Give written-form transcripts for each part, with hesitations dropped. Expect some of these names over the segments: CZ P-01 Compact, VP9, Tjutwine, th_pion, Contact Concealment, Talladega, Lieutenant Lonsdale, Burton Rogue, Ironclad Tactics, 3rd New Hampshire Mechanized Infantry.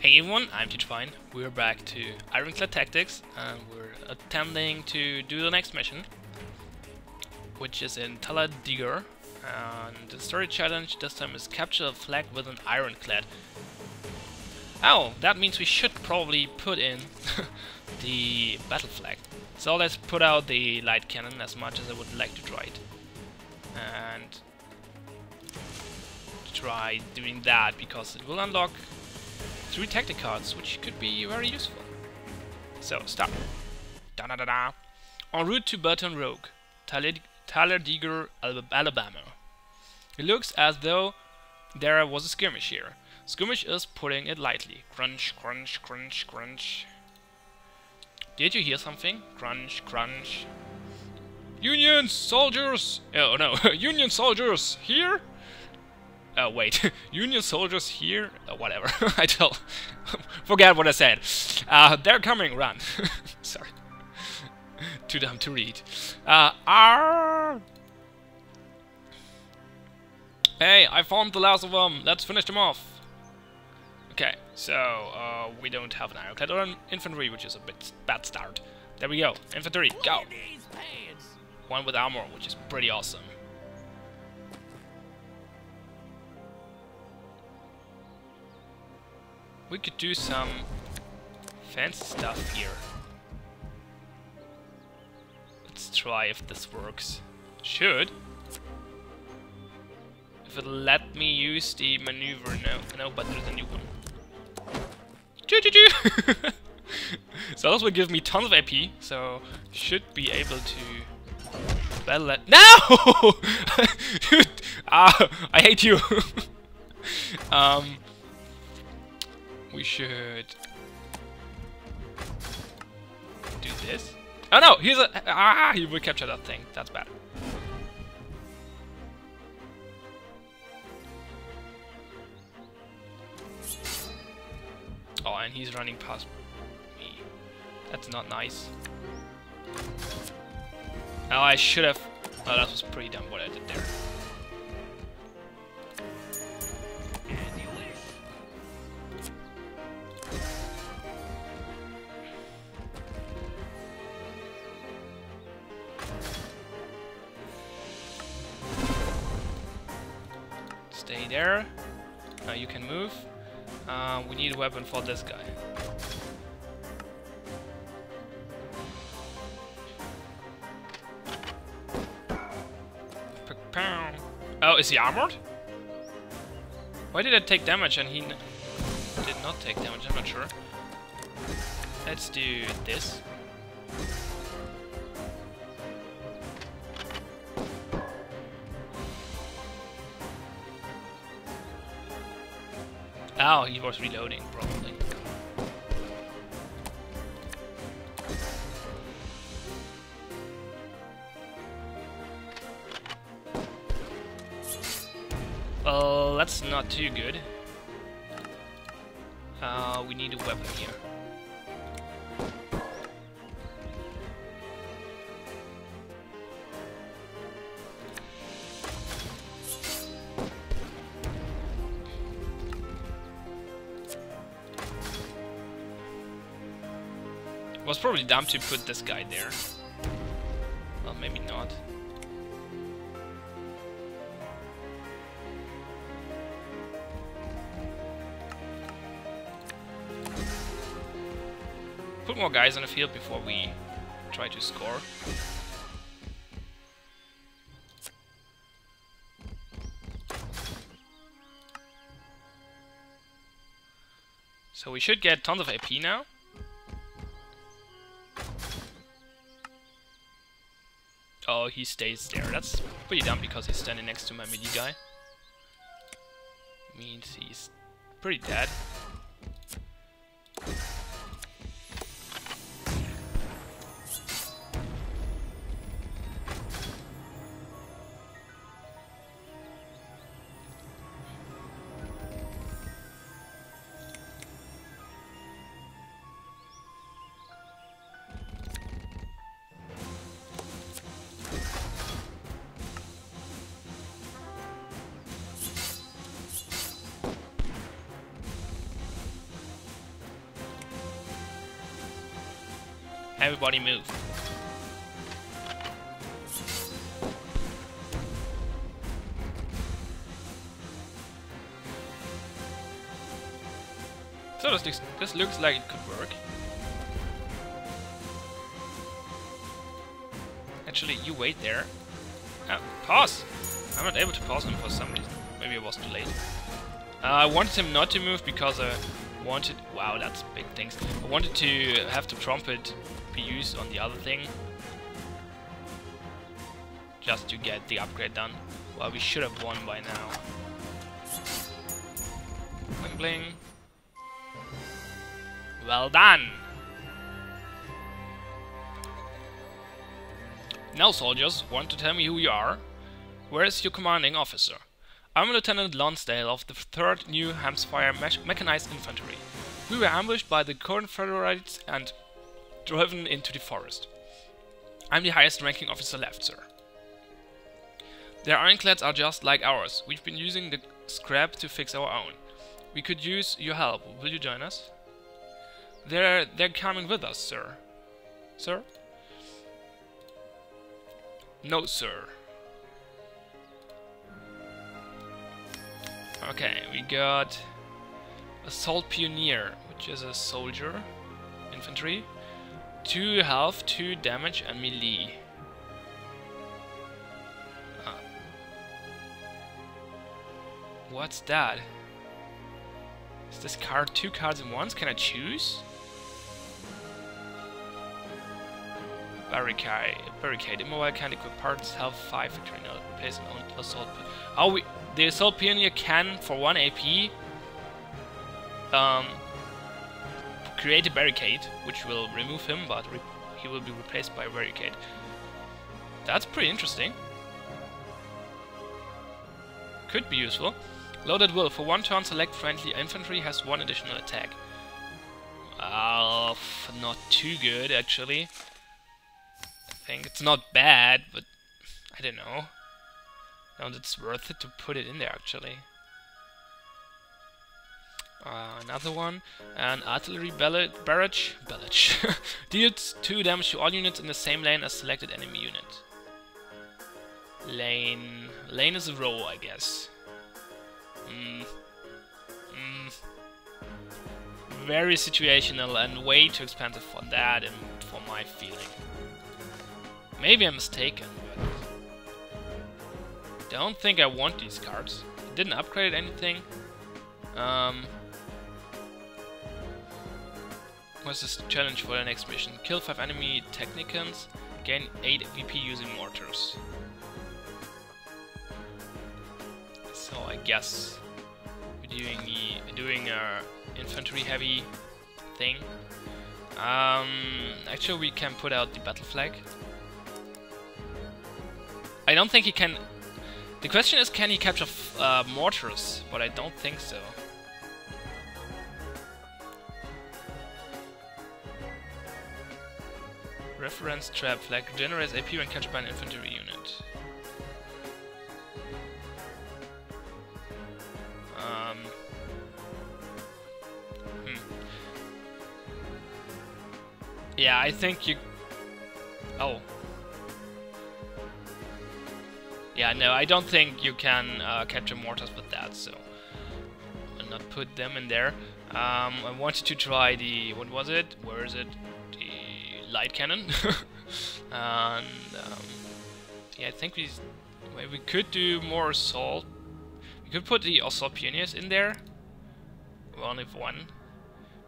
Hey everyone, I'm Tjutwine. We're back to Ironclad Tactics and we're attempting to do the next mission, which is in Talladega. And the story challenge this time is capture a flag with an ironclad. Oh, that means we should probably put in the battle flag. So let's put out the light cannon as much as I would like to try it. And try doing that because it will unlock 3 tactic cards, which could be very useful. So, start. Da-da-da-da. En route to Burton Rogue, Talladega, Alabama. It looks as though there was a skirmish here. Skirmish is putting it lightly. Crunch, crunch, crunch, crunch. Did you hear something? Crunch, crunch. Union soldiers! Oh no, Union soldiers here? Oh, wait, Union soldiers here? Oh, whatever, I don't... forget what I said. They're coming, run. Sorry. Too dumb to read. Hey, I found the last of them. Let's finish them off. Okay, so we don't have an ironclad or an infantry, which is a bit bad start. There we go. Infantry, go. One with armor, which is pretty awesome. We could do some fancy stuff here. Let's try if this works. Should. If it let me use the maneuver, no, but there's a new one. Choo-choo-choo! So this will give me tons of AP, so should be able to battle at... No! Dude, I hate you! We should do this. Oh no, he's a he will capture that thing. That's bad. Oh, and he's running past me. That's not nice. Oh, I should have. Oh, that was pretty dumb what I did there. Stay there. Now you can move. We need a weapon for this guy. Oh, is he armored? Why did I take damage and he did not take damage? I'm not sure. Let's do this. Oh, he was reloading, probably. Well, that's not too good. We need a weapon here. Was probably dumb to put this guy there. Well, maybe not. Put more guys on the field before we try to score. So we should get tons of AP now. Oh, he stays there. That's pretty dumb because he's standing next to my melee guy. Means he's pretty dead. Everybody move. So this looks like it could work. Actually, you wait there. Pause! I'm not able to pause him for some reason. Maybe it was too late. I wanted him not to move because I wanted... Wow, that's big things. I wanted to have the trumpet be used on the other thing. Just to get the upgrade done. Well, we should have won by now. Bling bling. Well done! Now, soldiers, want to tell me who you are? Where is your commanding officer? I'm Lieutenant Lonsdale of the 3rd New Hampshire Mechanized Infantry. We were ambushed by the Confederates and driven into the forest. I'm the highest ranking officer left, sir. Their ironclads are just like ours. We've been using the scrap to fix our own. We could use your help. Will you join us? They're coming with us, sir. Sir? No, sir. Okay, we got Assault Pioneer, which is a soldier, infantry. 2 health, 2 damage, and melee. What's that? Is this card 2 cards in once? Can I choose? Barricade. Immobile can equip parts. Health 5 for training. Place an own assault. Oh, the assault pioneer can, for 1 AP, create a barricade, which will remove him, but he will be replaced by a barricade. That's pretty interesting. Could be useful. Loaded will. For 1 turn, select friendly infantry. Has 1 additional attack. Not too good actually. It's not bad, but I don't know. Now it's worth it to put it in there actually. Another one, an artillery barrage deals 2 damage to all units in the same lane as selected enemy unit. Lane is a row, I guess. Very situational and way too expensive for that and for my feeling. Maybe I'm mistaken, but I don't think I want these cards. I didn't upgrade anything. What's this challenge for the next mission? Kill 5 enemy technicians, gain 8 VP using mortars. So I guess we're doing our infantry heavy thing. Actually, we can put out the battle flag. I don't think he can... The question is, can he capture mortars? But I don't think so. Reference trap flag generates AP when captured by an infantry unit. Yeah, I think you... Oh. Yeah, no, I don't think you can capture mortars with that, so I'll not put them in there. I wanted to try the... what was it? Where is it? The light cannon. And yeah, I think we could do more assault. We could put the assault pioneers in there. Well, only for 1.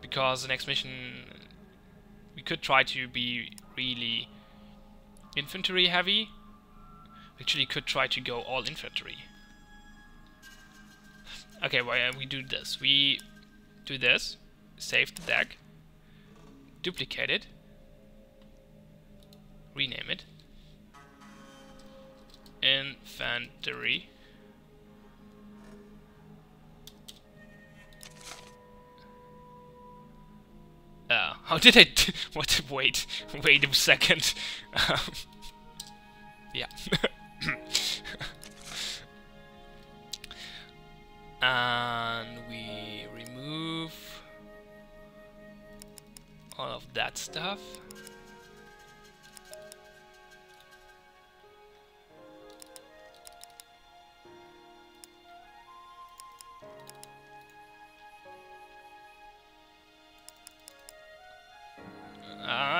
Because the next mission we could try to be really infantry heavy. Actually, could try to go all infantry. Okay, well, we do this. We do this, save the deck, duplicate it, rename it, infantry. How did I? What? Wait a second. Yeah. And we remove all of that stuff.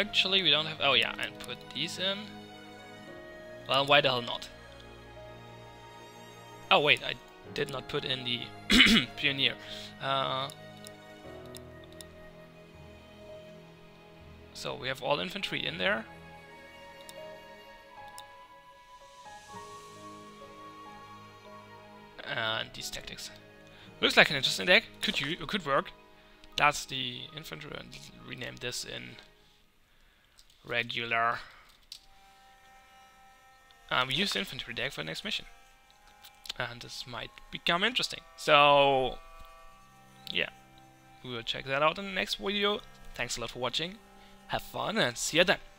actually we don't have... Oh yeah, and put these in. Well, why the hell not? Oh wait, I did not put in the Pioneer. So we have all infantry in there. And these tactics. Looks like an interesting deck. Could work. That's the infantry, and rename this in regular. We use the infantry deck for the next mission. And this might become interesting. So, yeah. We will check that out in the next video. Thanks a lot for watching. Have fun and see you then.